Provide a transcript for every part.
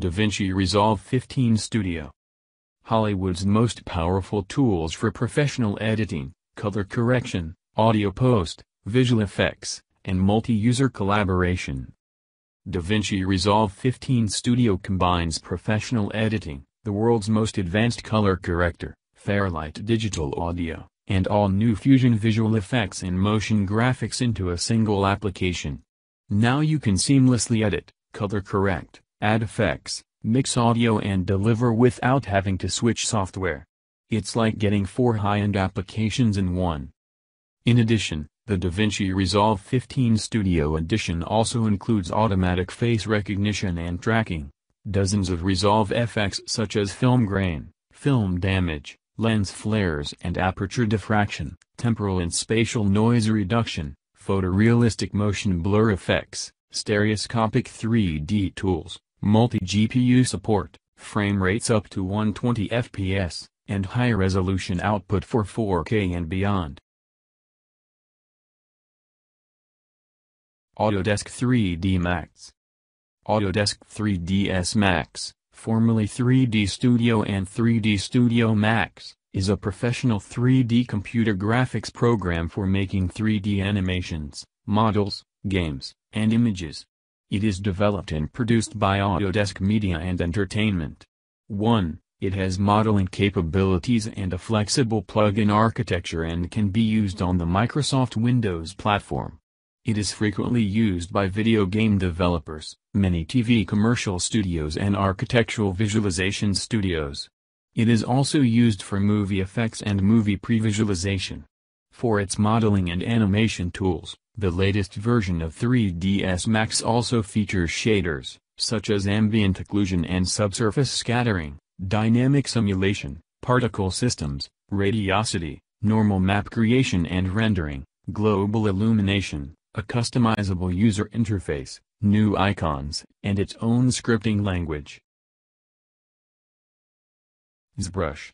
DaVinci Resolve 15 Studio. Hollywood's most powerful tools for professional editing, color correction, audio post, visual effects, and multi-user collaboration. DaVinci Resolve 15 Studio combines professional editing, the world's most advanced color corrector, Fairlight Digital Audio, and all new Fusion visual effects and motion graphics into a single application. Now you can seamlessly edit, color correct, add effects, mix audio and deliver without having to switch software. It's like getting four high-end applications in one. In addition, the DaVinci Resolve 15 Studio Edition also includes automatic face recognition and tracking, dozens of Resolve FX such as film grain, film damage, lens flares and aperture diffraction, temporal and spatial noise reduction, photorealistic motion blur effects, stereoscopic 3D tools, multi-GPU support, frame rates up to 120 FPS, and high-resolution output for 4K and beyond. Autodesk 3D Max. Autodesk 3ds Max, formerly 3D Studio and 3D Studio Max, is a professional 3D computer graphics program for making 3D animations, models, games, and images. It is developed and produced by Autodesk Media and Entertainment. 1. It has modeling capabilities and a flexible plug-in architecture and can be used on the Microsoft Windows platform. It is frequently used by video game developers, many TV commercial studios and architectural visualization studios. It is also used for movie effects and movie pre-visualization. For its modeling and animation tools, the latest version of 3ds Max also features shaders, such as ambient occlusion and subsurface scattering, dynamic simulation, particle systems, radiosity, normal map creation and rendering, global illumination, a customizable user interface, new icons, and its own scripting language. ZBrush.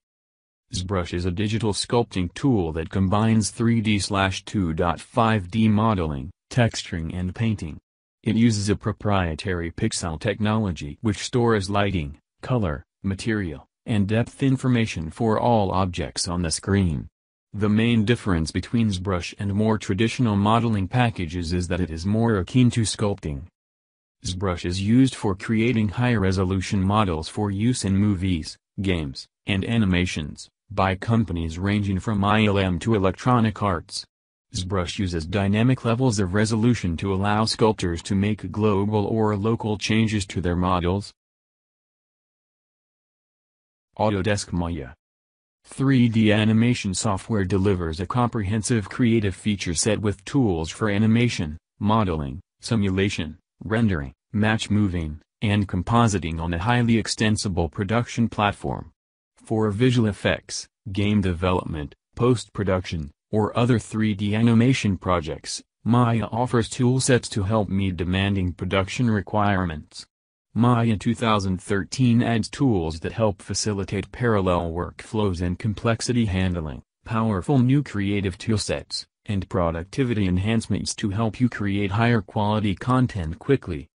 ZBrush is a digital sculpting tool that combines 3D/2.5D modeling, texturing and painting. It uses a proprietary pixel technology which stores lighting, color, material, and depth information for all objects on the screen. The main difference between ZBrush and more traditional modeling packages is that it is more akin to sculpting. ZBrush is used for creating high-resolution models for use in movies, games, and animations, by companies ranging from ILM to Electronic Arts. ZBrush uses dynamic levels of resolution to allow sculptors to make global or local changes to their models. Autodesk Maya. 3D animation software delivers a comprehensive creative feature set with tools for animation, modeling, simulation, rendering, match moving, and compositing on a highly extensible production platform. For visual effects, game development, post-production, or other 3D animation projects, Maya offers toolsets to help meet demanding production requirements. Maya 2013 adds tools that help facilitate parallel workflows and complexity handling, powerful new creative toolsets, and productivity enhancements to help you create higher quality content quickly.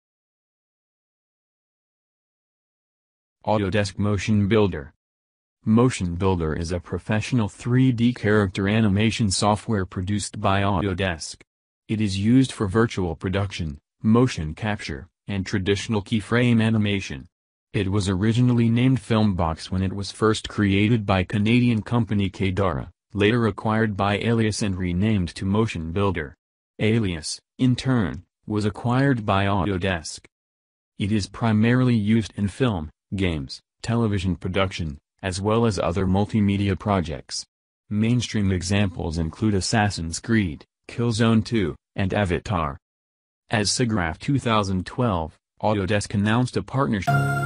Autodesk Motion Builder. Motion Builder is a professional 3D character animation software produced by Autodesk. It is used for virtual production, motion capture, and traditional keyframe animation. It was originally named Filmbox when it was first created by Canadian company Kadara, later acquired by Alias and renamed to Motion Builder. Alias, in turn, was acquired by Autodesk. It is primarily used in film, games, television production, as well as other multimedia projects. Mainstream examples include Assassin's Creed, Killzone 2, and Avatar. As SIGGRAPH 2012, Autodesk announced a partnership